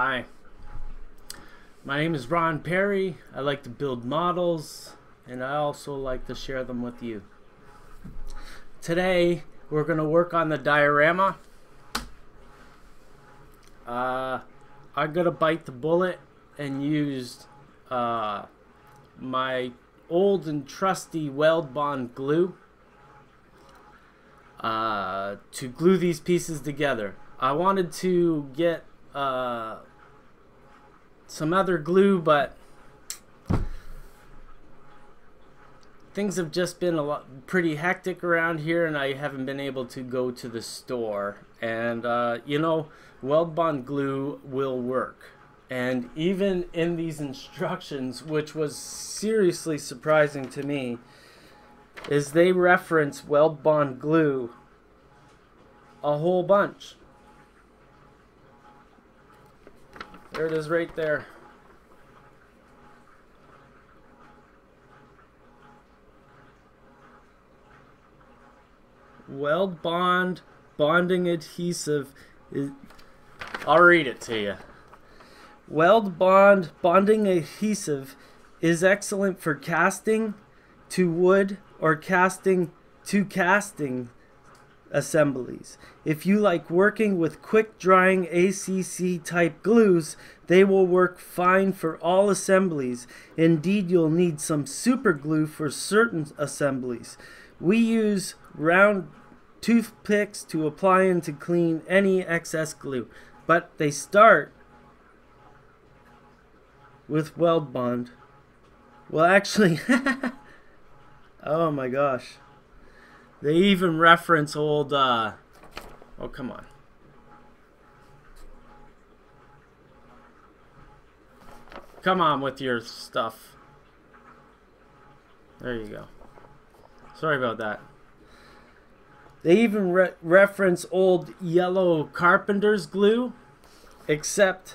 Hi, my name is Ron Perry. I like to build models, and I also like to share them with you. Today we're going to work on the diorama. I'm going to bite the bullet and use my old and trusty Weldbond glue to glue these pieces together. I wanted to get some other glue, but things have just been pretty hectic around here, and I haven't been able to go to the store. And you know, Weldbond glue will work. And even in these instructions, which was seriously surprising to me, is they reference Weldbond glue a whole bunch. There it is right there. Weldbond bonding adhesive is... I'll read it to you. Weldbond bonding adhesive is excellent for casting to wood or casting to casting assemblies. If you like working with quick drying ACC type glues, they will work fine for all assemblies. Indeed, you'll need some super glue for certain assemblies. We use round toothpicks to apply and to clean any excess glue, but they start with Weldbond. Well, actually, oh my gosh, they even reference old oh, come on. Come on with your stuff. There you go. Sorry about that. They even reference old yellow carpenter's glue, except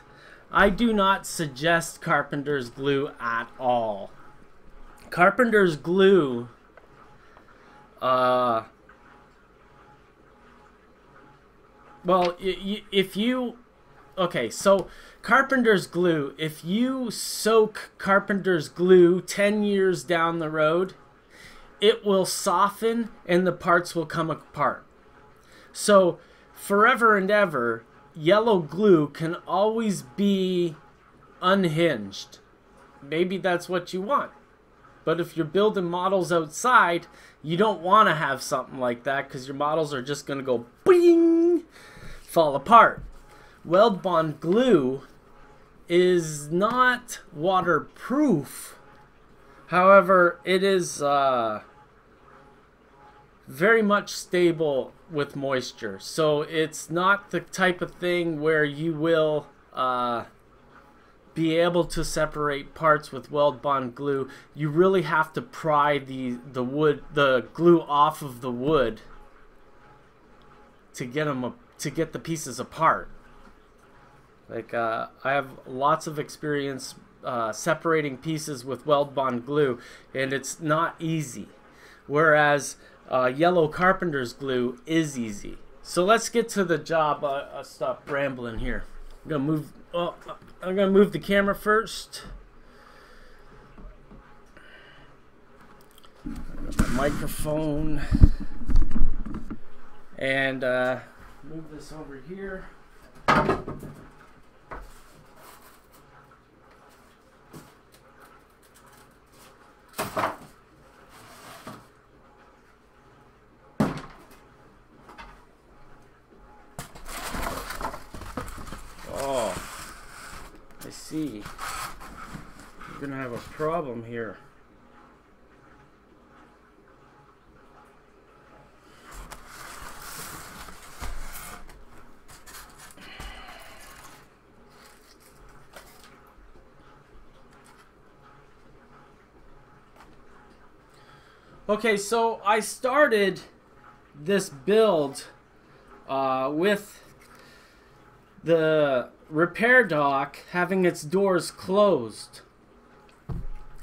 I do not suggest carpenter's glue at all. Carpenter's glue well, if you... Okay, so carpenter's glue, if you soak carpenter's glue 10 years down the road, it will soften and the parts will come apart. So forever and ever, yellow glue can always be unhinged. Maybe that's what you want. But if you're building models outside, you don't want to have something like that, because your models are just going to go bing, fall apart. Weldbond glue is not waterproof. However, it is very much stable with moisture, so it's not the type of thing where you will be able to separate parts with Weldbond glue. You really have to pry the glue off of the wood to get them to get the pieces apart. Like I have lots of experience separating pieces with Weldbond glue, and it's not easy. Whereas yellow carpenter's glue is easy. So let's get to the job. I'll stop rambling here. I'm gonna move. Oh, I'm gonna move the camera first. The microphone, and move this over here. See, we're gonna have a problem here. Okay, so I started this build with the repair dock having its doors closed,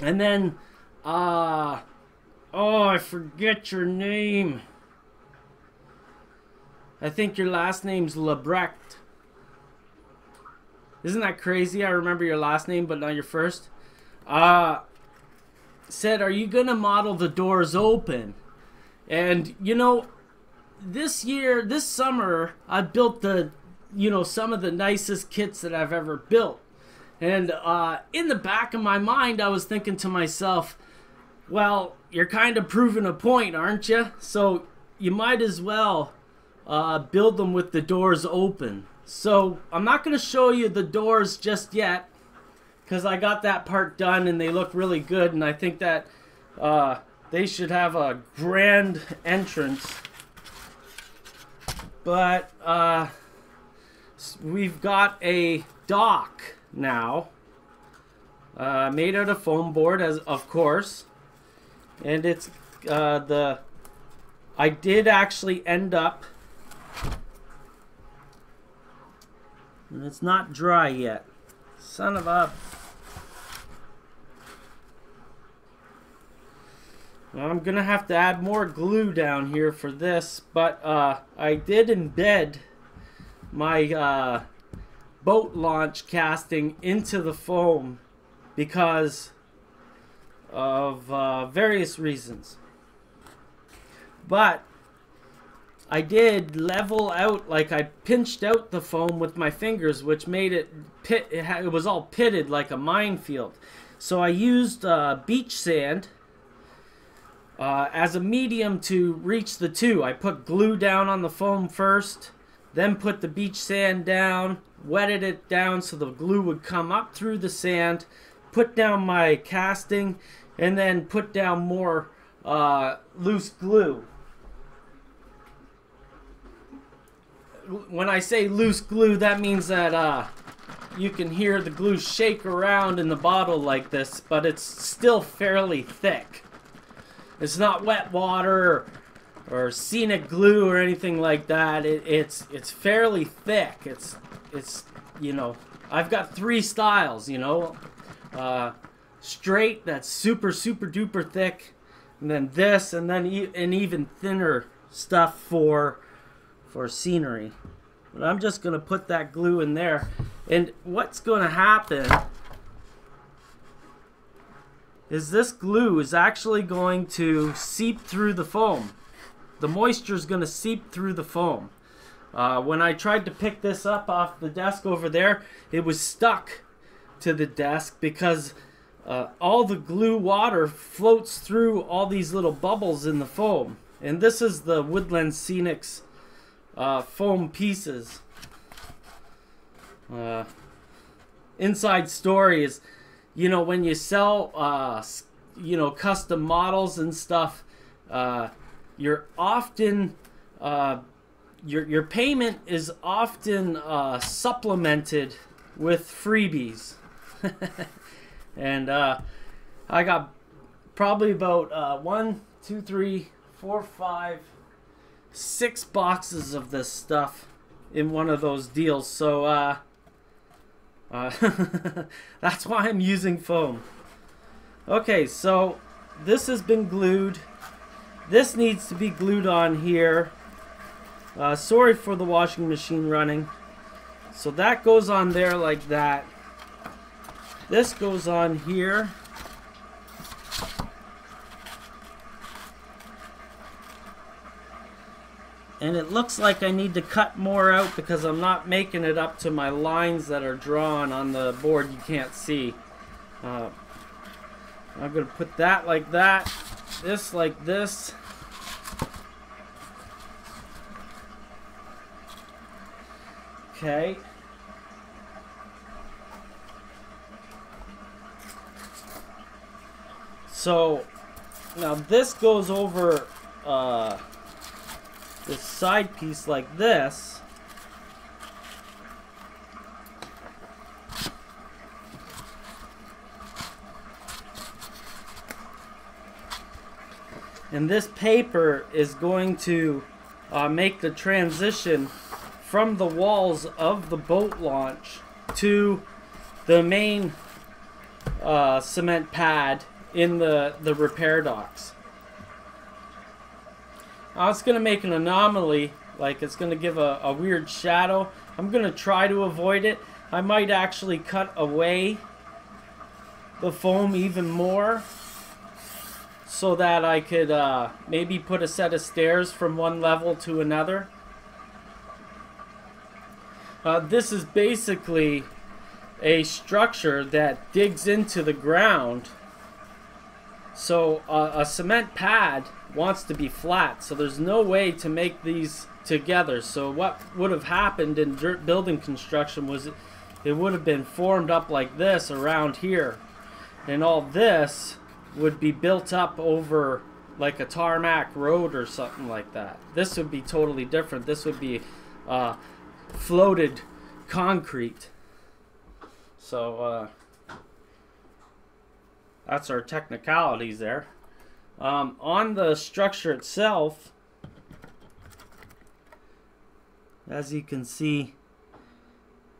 and then oh, I forget your name. I think your last name's Labrecht. Isn't that crazy? I remember your last name, but not your first. Said, are you gonna model The Doors Open? And, you know, this year, this summer, I built the, you know, some of the nicest kits that I've ever built. And in the back of my mind, I was thinking to myself, well, you're kind of proving a point, aren't you? So you might as well build them with the doors open. So I'm not going to show you the doors just yet, because I got that part done and they look really good, and I think that they should have a grand entrance. But we've got a dock now, made out of foam board, as of course, and it's I did actually end up, and it's not dry yet, son of a, I'm gonna have to add more glue down here for this, but I did embed my boat launch casting into the foam because of various reasons. But I did level out, like I pinched out the foam with my fingers, which made it pit. It was all pitted like a minefield. So I used beach sand as a medium to reach the two. I put glue down on the foam first, then put the beach sand down, wetted it down so the glue would come up through the sand, put down my casting, and then put down more loose glue. When I say loose glue, that means that you can hear the glue shake around in the bottle like this, but it's still fairly thick. It's not wet water or scenic glue or anything like that. It's fairly thick. It's you know, I've got three styles, you know, straight, that's super duper thick, and then this, and then an even thinner stuff for scenery. But I'm just gonna put that glue in there, and what's gonna happen is this glue is actually going to seep through the foam. The moisture is going to seep through the foam. When I tried to pick this up off the desk over there, it was stuck to the desk because all the glue water floats through all these little bubbles in the foam. And this is the Woodland Scenics foam pieces. Inside story is, you know, when you sell, you know, custom models and stuff, you're often, your payment is often supplemented with freebies. And I got probably about 6 boxes of this stuff in one of those deals. So that's why I'm using foam. Okay, so this has been glued. This needs to be glued on here. Sorry for the washing machine running. So that goes on there like that. This goes on here. And it looks like I need to cut more out because I'm not making it up to my lines that are drawn on the board. You can't see. I'm going to put that like that. This like this. Okay. So now this goes over this side piece like this. And this paper is going to make the transition from the walls of the boat launch to the main cement pad in the repair docks. Now it's going to make an anomaly, like it's going to give a weird shadow. I'm going to try to avoid it. I might actually cut away the foam even more so that I could maybe put a set of stairs from one level to another. This is basically a structure that digs into the ground. So a cement pad wants to be flat, so there's no way to make these together. So what would have happened in dirt building construction was it would have been formed up like this around here, and all this would be built up over like a tarmac road or something like that. This would be totally different. This would be floated concrete. So that's our technicalities there. On the structure itself, as you can see,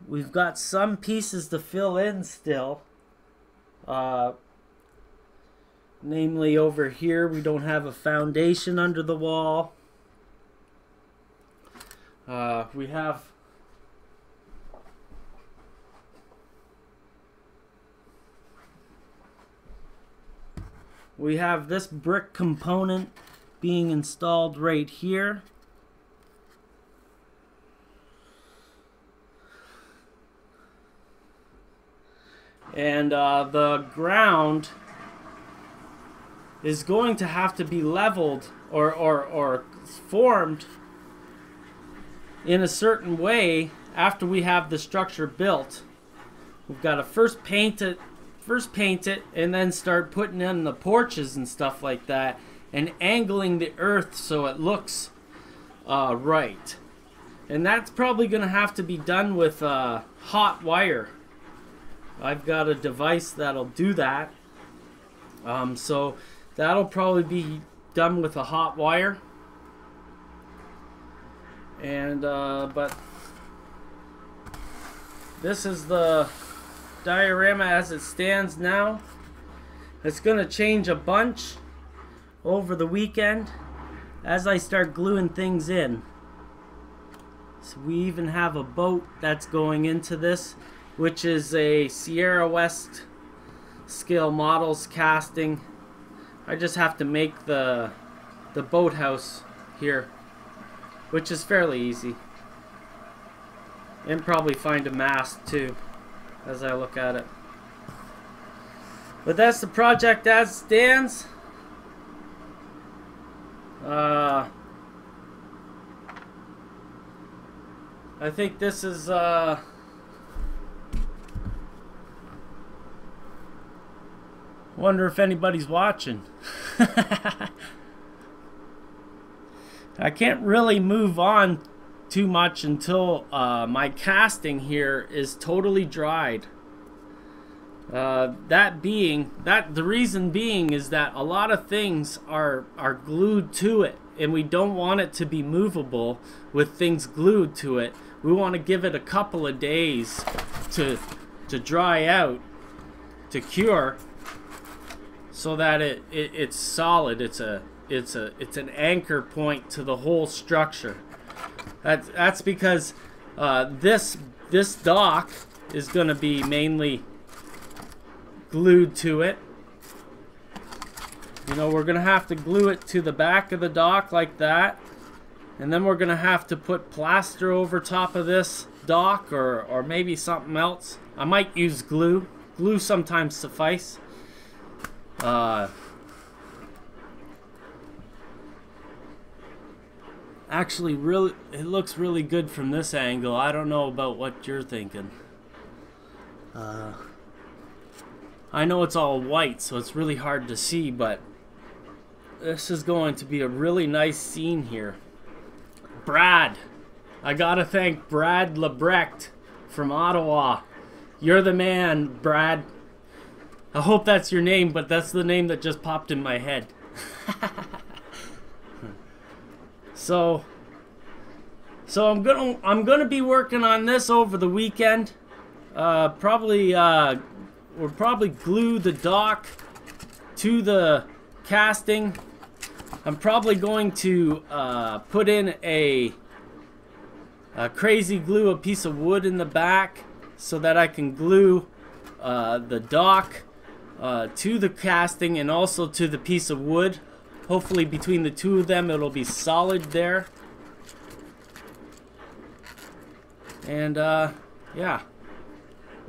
we've got some pieces to fill in still. Namely, over here we don't have a foundation under the wall. We have this brick component being installed right here. And the ground is going to have to be leveled or formed in a certain way after we have the structure built. We've got to first paint it and then start putting in the porches and stuff like that and angling the earth so it looks right. And that's probably gonna have to be done with hot wire. I've got a device that'll do that. So that'll probably be done with a hot wire. And but this is the diorama as it stands now. It's gonna change a bunch over the weekend as I start gluing things in. So we even have a boat that's going into this, which is a Sierra West scale models casting. I just have to make the boathouse here, which is fairly easy, and probably find a mast too as I look at it. But that's the project as it stands. I think this is wonder if anybody's watching. I can't really move on too much until my casting here is totally dried. The reason being is that a lot of things are glued to it, and we don't want it to be movable with things glued to it. We want to give it a couple of days to dry out, to cure, so that it's solid. It's an anchor point to the whole structure. That's because this dock is going to be mainly glued to it. You know, we're going to have to glue it to the back of the dock like that, and then we're going to have to put plaster over top of this dock, or maybe something else. I might use glue. Glue sometimes suffice. Actually, really, it looks really good from this angle. I don't know about what you're thinking. I know it's all white, so it's really hard to see, but this is going to be a really nice scene here. Brad, I gotta thank Brad Labrecht from Ottawa. You're the man, Brad. I hope that's your name, but that's the name that just popped in my head. So I'm gonna be working on this over the weekend. We'll probably glue the dock to the casting. I'm probably going to put in a crazy glue, a piece of wood in the back, so that I can glue the dock to the casting and also to the piece of wood. Hopefully between the two of them it'll be solid there. And yeah,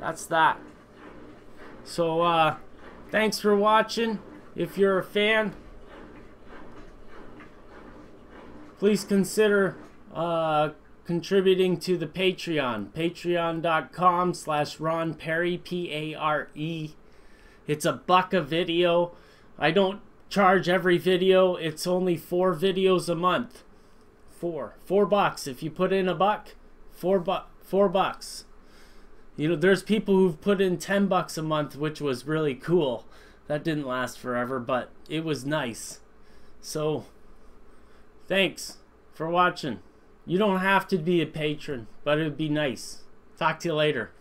that's that. So thanks for watching. If you're a fan, please consider contributing to the Patreon, patreon.com/Ron Perry, P-A-R-E. It's $1 a video. I don't charge every video. It's only 4 videos a month. $4 if you put in $1, $4. You know, there's people who've put in $10 a month, which was really cool. That didn't last forever, but it was nice. So thanks for watching. You don't have to be a patron, but it would be nice. Talk to you later.